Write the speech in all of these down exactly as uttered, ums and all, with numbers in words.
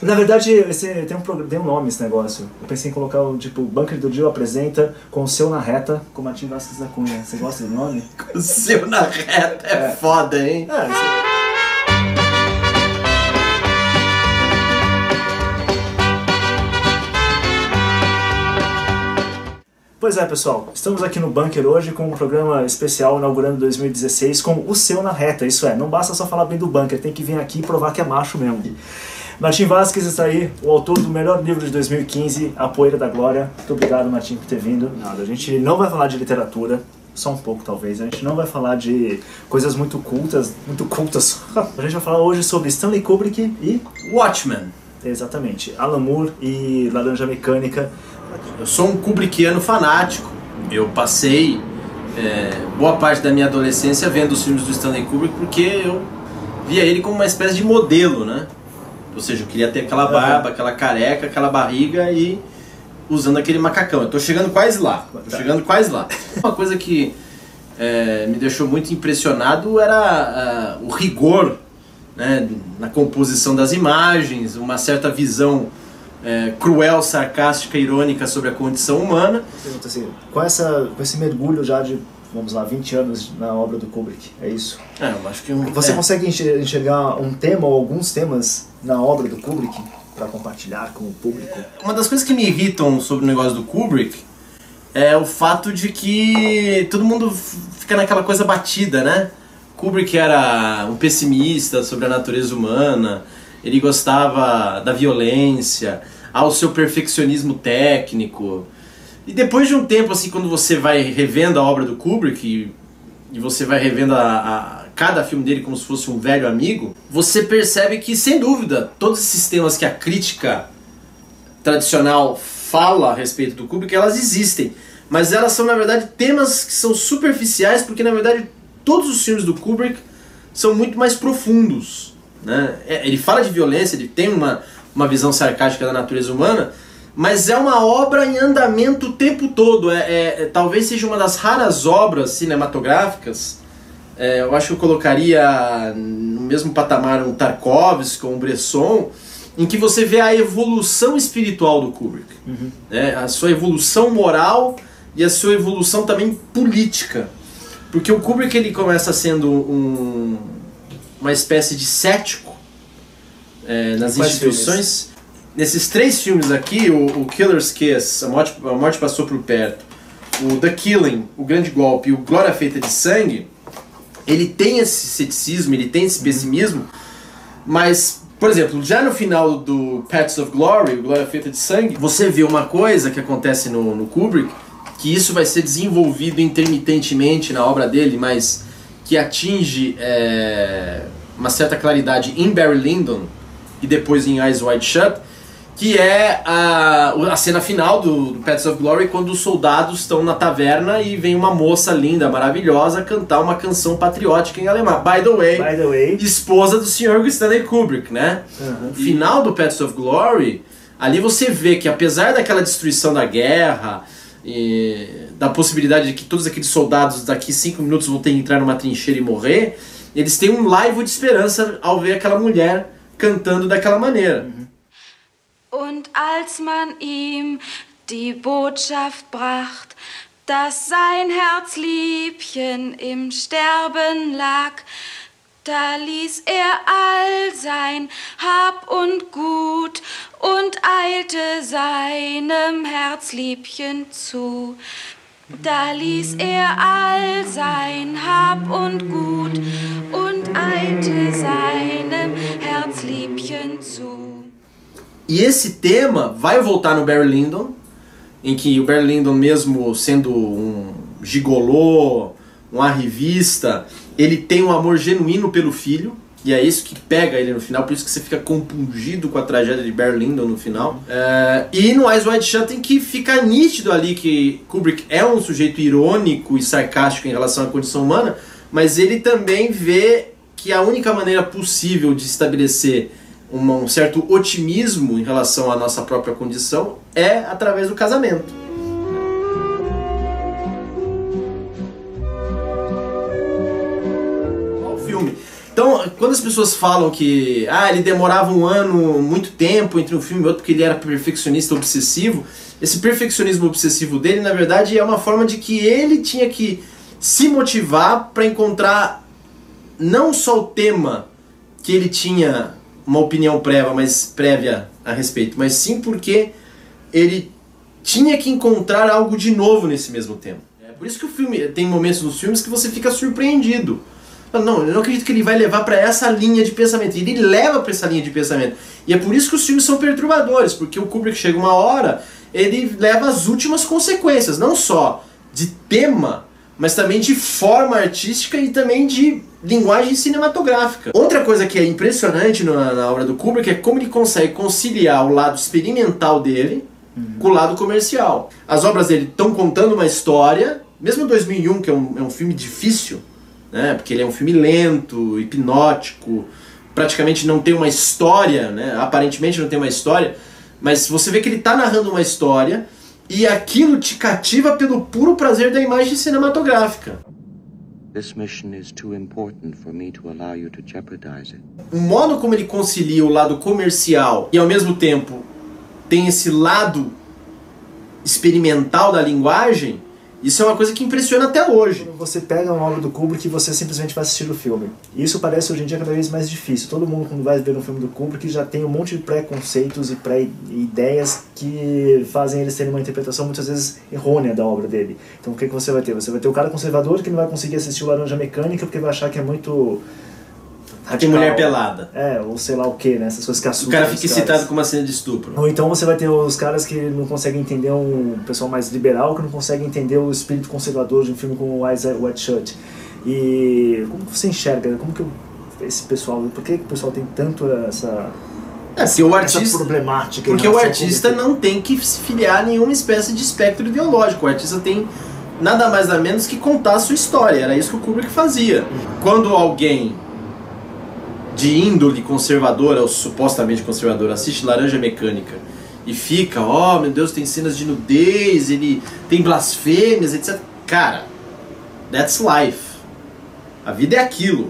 Na verdade, esse, tem, um, tem um nome esse negócio. Eu pensei em colocar o tipo, Bunker do Dio apresenta com o seu na reta, com o Martim Vasques da Cunha. Você gosta do nome? Com o seu na reta é, é. Foda, hein? É, isso... Pois é, pessoal, estamos aqui no Bunker hoje com um programa especial inaugurando dois mil e dezesseis com o seu na reta, isso é, não basta só falar bem do Bunker, tem que vir aqui e provar que é macho mesmo. Martim Vasques está aí, o autor do melhor livro de dois mil e quinze, A Poeira da Glória. Muito obrigado, Martim, por ter vindo. Nada, a gente não vai falar de literatura, só um pouco talvez, a gente não vai falar de coisas muito cultas, muito cultas. A gente vai falar hoje sobre Stanley Kubrick e... Watchmen. Exatamente, Alan Moore e Laranja Mecânica. Eu sou um kubrickiano fanático, eu passei é, boa parte da minha adolescência vendo os filmes do Stanley Kubrick porque eu via ele como uma espécie de modelo, né? Ou seja, eu queria ter aquela barba, aquela careca, aquela barriga e usando aquele macacão. Eu tô chegando quase lá, tô chegando quase lá. Uma coisa que é, me deixou muito impressionado era a, o rigor, né, na composição das imagens, uma certa visão... É, cruel, sarcástica, irônica sobre a condição humana. Pergunta assim, com, essa, com esse mergulho já de, vamos lá, vinte anos na obra do Kubrick, é isso? É, eu acho que... Um, Você é. consegue enxergar um tema ou alguns temas na obra do Kubrick para compartilhar com o público? É, uma das coisas que me irritam sobre o negócio do Kubrick é o fato de que todo mundo fica naquela coisa batida, né? Kubrick era um pessimista sobre a natureza humana, ele gostava da violência, ao seu perfeccionismo técnico. E depois de um tempo, assim, quando você vai revendo a obra do Kubrick, e, e você vai revendo a, a, cada filme dele como se fosse um velho amigo, você percebe que, sem dúvida, todos esses temas que a crítica tradicional fala a respeito do Kubrick, elas existem. Mas elas são, na verdade, temas que são superficiais, porque, na verdade, todos os filmes do Kubrick são muito mais profundos. Né? Ele fala de violência, ele tem uma, uma visão sarcástica da natureza humana, mas é uma obra em andamento o tempo todo. É, é, é, talvez seja uma das raras obras cinematográficas, é, eu acho que eu colocaria no mesmo patamar um Tarkovsky ou um Bresson, em que você vê a evolução espiritual do Kubrick, uhum. né? A sua evolução moral e a sua evolução também política. Porque o Kubrick ele começa sendo um... uma espécie de cético é, nas Quais instituições. Filmes? Nesses três filmes aqui, o, o Killer's Kiss, a morte, a morte Passou por Perto, o The Killing, O Grande Golpe e o Glória Feita de Sangue, ele tem esse ceticismo, ele tem esse pessimismo, mas, por exemplo, já no final do Paths of Glory, o Glória Feita de Sangue, você vê uma coisa que acontece no, no Kubrick, que isso vai ser desenvolvido intermitentemente na obra dele, mas... que atinge é, uma certa claridade em Barry Lyndon e depois em Eyes Wide Shut, que é a, a cena final do, do Paths of Glory, quando os soldados estão na taverna e vem uma moça linda, maravilhosa, cantar uma canção patriótica em alemão. By the way, By the way. esposa do senhor Stanley Kubrick, né? Uhum. Final do Paths of Glory, ali você vê que apesar daquela destruição da guerra... E da possibilidade de que todos aqueles soldados daqui cinco minutos vão ter que entrar numa trincheira e morrer, eles têm um laivo de esperança ao ver aquela mulher cantando daquela maneira. Und als man ihm die Botschaft bracht, dass sein Herzliebchen im Sterben lag, da ließ er all sein Hab und Gut und eilte seinem Herzliebchen zu. Da ließ er all sein Hab und Gut und eilte seinem Herzliebchen zu. E esse tema vai voltar no Barry Lyndon, em que o Barry Lyndon, mesmo sendo um gigolô, um arrivista, ele tem um amor genuíno pelo filho, e é isso que pega ele no final, por isso que você fica compungido com a tragédia de Barry Lyndon no final. É, e no Eyes Wide Shut tem que fica nítido ali que Kubrick é um sujeito irônico e sarcástico em relação à condição humana, mas ele também vê que a única maneira possível de estabelecer uma, um certo otimismo em relação à nossa própria condição é através do casamento. Então, Quando as pessoas falam que ah, ele demorava um ano, muito tempo entre um filme e outro porque ele era perfeccionista obsessivo, esse perfeccionismo obsessivo dele, na verdade, é uma forma de que ele tinha que se motivar para encontrar não só o tema que ele tinha uma opinião prévia, mas prévia a respeito, mas sim porque ele tinha que encontrar algo de novo nesse mesmo tema. É por isso que o filme tem momentos nos filmes que você fica surpreendido. Não, eu não acredito que ele vai levar para essa linha de pensamento. E ele leva para essa linha de pensamento. E é por isso que os filmes são perturbadores, porque o Kubrick chega uma hora, ele leva as últimas consequências, não só de tema, mas também de forma artística e também de linguagem cinematográfica. Outra coisa que é impressionante na, na obra do Kubrick é como ele consegue conciliar o lado experimental dele uhum. com o lado comercial. As obras dele estão contando uma história, mesmo dois mil e um, que é um, é um filme difícil, né, porque ele é um filme lento, hipnótico, praticamente não tem uma história, né, aparentemente não tem uma história, mas você vê que ele está narrando uma história e aquilo te cativa pelo puro prazer da imagem cinematográfica. O modo como ele concilia o lado comercial e ao mesmo tempo tem esse lado experimental da linguagem, isso é uma coisa que impressiona até hoje. Quando você pega uma obra do Kubrick e você simplesmente vai assistir o filme. Isso parece hoje em dia cada vez mais difícil. Todo mundo quando vai ver um filme do Kubrick já tem um monte de preconceitos e pré-ideias que fazem eles terem uma interpretação muitas vezes errônea da obra dele. Então o que, que você vai ter? Você vai ter o cara conservador que não vai conseguir assistir o Laranja Mecânica porque vai achar que é muito... Tem mulher pelada. É, ou sei lá o que, né? Essas coisas que assustam. O cara fica excitado com uma cena de estupro. Ou então você vai ter os caras que não conseguem entender, um pessoal mais liberal, que não consegue entender o espírito conservador de um filme como Eyes Wide Shut. E como que você enxerga? Como que esse pessoal... Por que o pessoal tem tanto essa... É, porque o artista, problemática porque o artista não tem que se filiar a nenhuma espécie de espectro ideológico. O artista tem nada mais nada menos que contar a sua história. Era isso que o Kubrick fazia. Quando alguém... de índole conservadora, ou supostamente conservadora, assiste Laranja Mecânica e fica, ó, meu Deus, tem cenas de nudez, ele tem blasfêmias, etcétera. Cara, that's life. A vida é aquilo.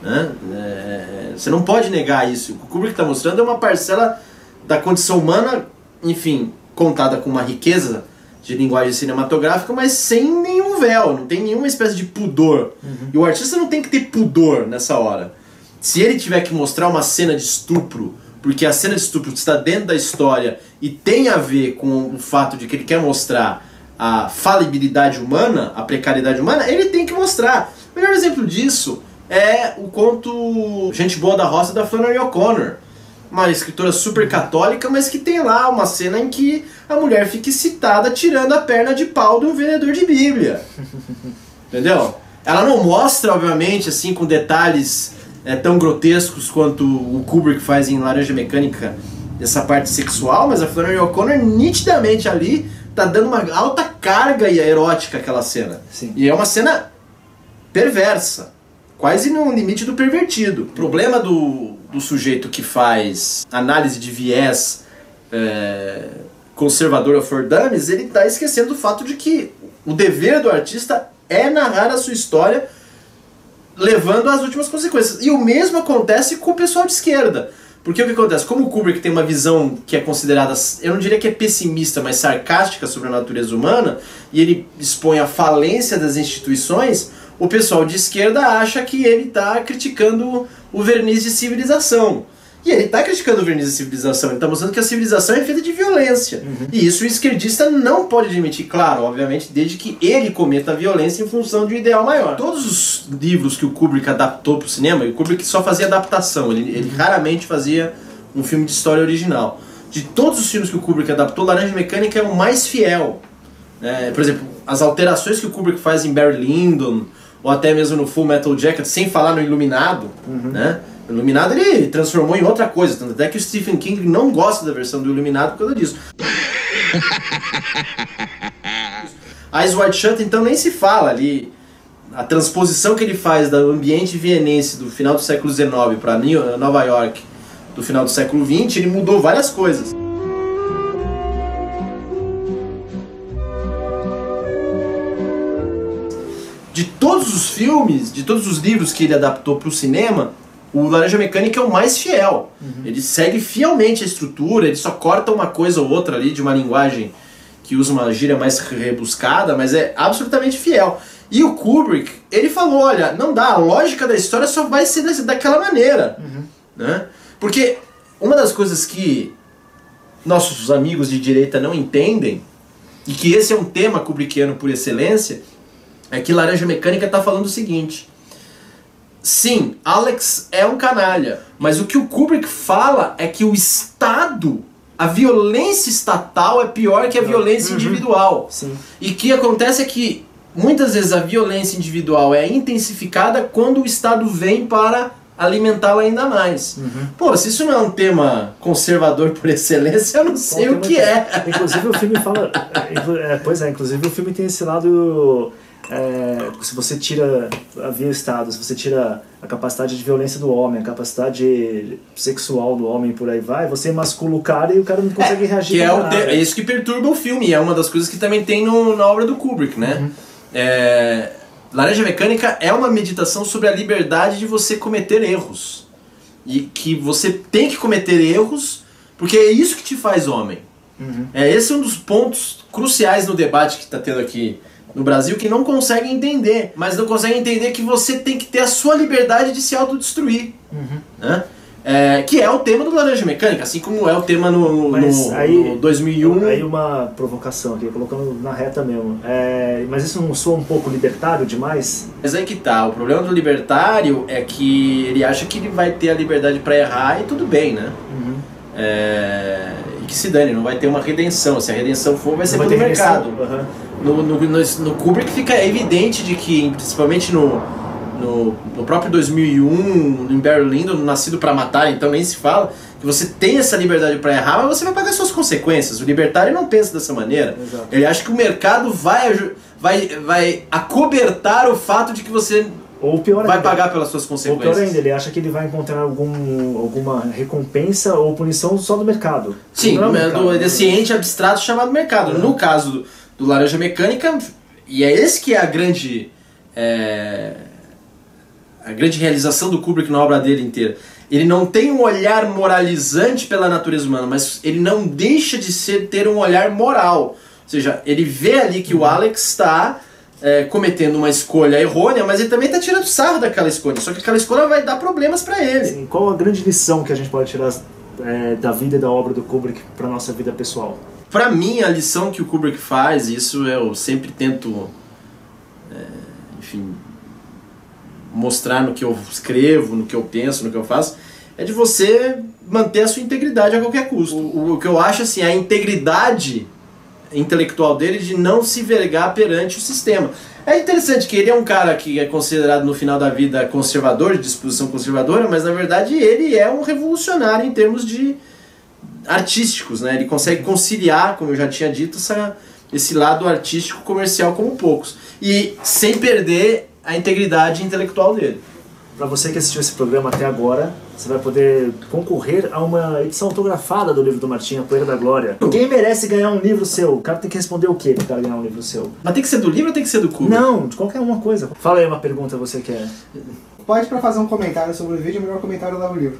Né? É, você não pode negar isso. O que o Kubrick está mostrando é uma parcela da condição humana, enfim, contada com uma riqueza de linguagem cinematográfica, mas sem nenhum véu, não tem nenhuma espécie de pudor. Uhum. E o artista não tem que ter pudor nessa hora. Se ele tiver que mostrar uma cena de estupro, porque a cena de estupro está dentro da história e tem a ver com o fato de que ele quer mostrar a falibilidade humana, a precariedade humana, ele tem que mostrar. O melhor exemplo disso é o conto Gente Boa da Roça, da Flannery O'Connor. Uma escritora super católica, mas que tem lá uma cena em que a mulher fica excitada tirando a perna de pau de um vendedor de Bíblia. Entendeu? Ela não mostra, obviamente, assim, com detalhes... É, tão grotescos quanto o Kubrick faz em Laranja Mecânica, essa parte sexual, mas a Flannery O'Connor nitidamente ali tá dando uma alta carga e erótica àquela cena. Sim. E é uma cena perversa, quase no limite do pervertido. O problema do, do sujeito que faz análise de viés é, conservador ou for dummies, ele tá esquecendo o fato de que o dever do artista é narrar a sua história levando às últimas consequências. E o mesmo acontece com o pessoal de esquerda. Porque o que acontece? Como o Kubrick tem uma visão que é considerada, eu não diria que é pessimista, mas sarcástica sobre a natureza humana, e ele expõe a falência das instituições, o pessoal de esquerda acha que ele está criticando o verniz de civilização. E ele está criticando o verniz de civilização, ele está mostrando que a civilização é feita de violência. Uhum. E isso o esquerdista não pode admitir, claro, obviamente, desde que ele cometa a violência em função de um ideal maior. Todos os livros que o Kubrick adaptou para o cinema, e o Kubrick só fazia adaptação, ele, ele raramente fazia um filme de história original. De todos os filmes que o Kubrick adaptou, Laranja Mecânica é o mais fiel. É, por exemplo, as alterações que o Kubrick faz em Barry Lyndon, ou até mesmo no Full Metal Jacket, sem falar no Iluminado, uhum. né? O Iluminado ele transformou em outra coisa, tanto até que o Stephen King não gosta da versão do Iluminado por causa disso. Eyes Wide Shut então nem se fala ali. A transposição que ele faz do ambiente vienense do final do século dezenove para Nova York do final do século vinte, ele mudou várias coisas. De todos os filmes, de todos os livros que ele adaptou para o cinema, O Laranja Mecânica é o mais fiel. Uhum. Ele segue fielmente a estrutura, ele só corta uma coisa ou outra ali de uma linguagem que usa uma gíria mais rebuscada, mas é absolutamente fiel. E o Kubrick, ele falou, olha, não dá, a lógica da história só vai ser daquela maneira. Uhum. Né? Porque uma das coisas que nossos amigos de direita não entendem, e que esse é um tema kubrickiano por excelência, é que Laranja Mecânica está falando o seguinte... Sim, Alex é um canalha, mas o que o Kubrick fala é que o Estado, a violência estatal é pior que a violência individual. Sim. E o que acontece é que muitas vezes a violência individual é intensificada quando o Estado vem para alimentá-la ainda mais. Uhum. Pô, se isso não é um tema conservador por excelência, eu não sei o que é. Inclusive o filme fala... É, pois é, inclusive o filme tem esse lado... É, se você tira a via Estado, se você tira a capacidade de violência do homem, a capacidade sexual do homem, por aí vai, você emascula o cara e o cara não consegue é, reagir. Que é, o, é isso que perturba o filme, é uma das coisas que também tem no, na obra do Kubrick, né? Uhum. É, Laranja Mecânica é uma meditação sobre a liberdade de você cometer erros. E que você tem que cometer erros, porque é isso que te faz homem. Uhum. É, esse é um dos pontos cruciais no debate que está tendo aqui no Brasil, que não consegue entender, mas não consegue entender que você tem que ter a sua liberdade de se autodestruir. Uhum. Né? É, que é o tema do Laranja Mecânica, assim como é o tema no, no, no, aí, no dois mil e um. Aí uma provocação aqui, colocando na reta mesmo. É, mas isso não soa um pouco libertário demais? Mas aí que tá, o problema do libertário é que ele acha que ele vai ter a liberdade pra errar e tudo bem, né? Uhum. É, e que se dane, não vai ter uma redenção. Se a redenção for, vai ser pelo mercado. Uhum. No, no, no, no Kubrick fica evidente de que, principalmente no, no, no próprio dois mil e um, em Barry Lyndon, Nascido para Matar, então nem se fala, que você tem essa liberdade para errar, mas você vai pagar suas consequências. O libertário não pensa dessa maneira. Exato. Ele acha que o mercado vai, vai, vai acobertar o fato de que você... Ou pior vai ainda, pagar pelas suas consequências. Ou pior ainda, ele acha que ele vai encontrar algum, alguma recompensa ou punição só do mercado. Sim, não é o mercado, do, desse ente abstrato chamado mercado. Uhum. No caso do, do Laranja Mecânica, e é esse que é a grande... É, a grande realização do Kubrick na obra dele inteira. Ele não tem um olhar moralizante pela natureza humana, mas ele não deixa de ser, ter um olhar moral. Ou seja, ele vê ali que uhum. o Alex está... É, cometendo uma escolha errônea, mas ele também está tirando sarro daquela escolha, só que aquela escolha vai dar problemas para ele. Sim, qual a grande lição que a gente pode tirar é, da vida e da obra do Kubrick para nossa vida pessoal? Para mim, a lição que o Kubrick faz, isso eu sempre tento é, enfim, mostrar no que eu escrevo, no que eu penso, no que eu faço, é de você manter a sua integridade a qualquer custo. O, o que eu acho assim, a integridade intelectual dele de não se vergar perante o sistema. É interessante que ele é um cara que é considerado no final da vida conservador, de disposição conservadora, mas na verdade ele é um revolucionário em termos de artísticos, né? Ele consegue conciliar, como eu já tinha dito, essa, esse lado artístico comercial como poucos, e sem perder a integridade intelectual dele. Para você que assistiu esse programa até agora, você vai poder concorrer a uma edição autografada do livro do Martim, A Poeira da Glória. Quem merece ganhar um livro seu? O cara tem que responder o quê para o cara ganhar um livro seu? Mas tem que ser do livro ou tem que ser do Kubrick? Não, de qualquer uma coisa. Fala aí uma pergunta, você quer. Pode para fazer um comentário sobre o vídeo, melhor comentário dá o livro.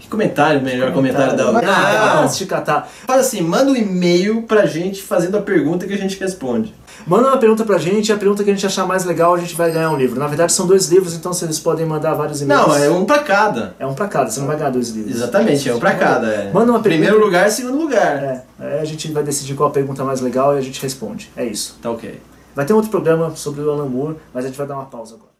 Que comentário, melhor comentário, comentário dá o livro? Ah, não, se te catar. Fala assim, manda um e-mail pra gente fazendo a pergunta que a gente responde. Manda uma pergunta pra gente, a pergunta que a gente achar mais legal a gente vai ganhar um livro. Na verdade são dois livros, então vocês podem mandar vários e-mails. Não, é um pra cada. É um pra cada, você não vai ganhar dois livros. Exatamente, é um pra cada. É. Manda uma pergunta. Primeiro lugar, segundo lugar. É, aí a gente vai decidir qual a pergunta mais legal e a gente responde. É isso. Tá ok. Vai ter um outro programa sobre o Alan Moore, mas a gente vai dar uma pausa agora.